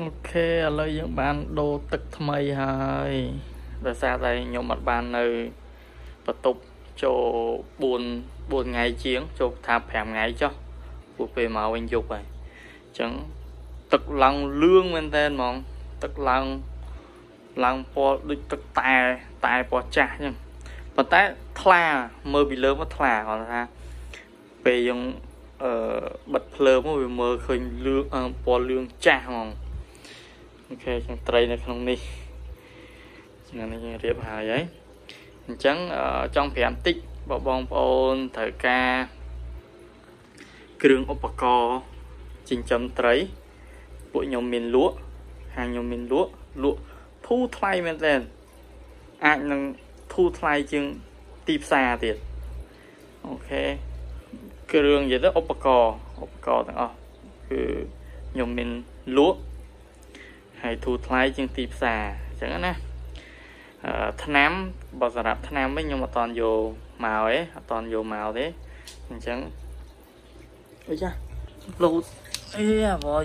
Ok, lời dưỡng bàn đô tức mây hơi. Và xa đây nhóm mặt bàn nơi và tục cho buồn ngày chiến cho thạp hẻm ngày cho cuộc về màu anh dục vậy chẳng tức lòng lương bên tên mong tức lòng po địch tức tài po cha nhưng mà tay thla mơ bị lớn mất thla còn ra về dùng bật phơ mới bị mơ khơi lương po lương cha mong ok chẳng tây này không đi nên là riêng hài ấy chẳng trong phèm tích bỏ bong ôn thời ca kêu ông bà co chỉnh chấm trấy bụi nhom miền lúa hàng nhom miền lúa thu thay men lên anh năng thu thay chừng tiệp xa tiệt ok kêu gì đó ông bà co thằng cứ nhom miền lúa hay thu thay chừng tiệp xa chẳng nè thân nám bảo giả đạp thân nám ấy nhưng mà toàn vô màu ấy toàn vô màu thế chẳng ôi cha lâu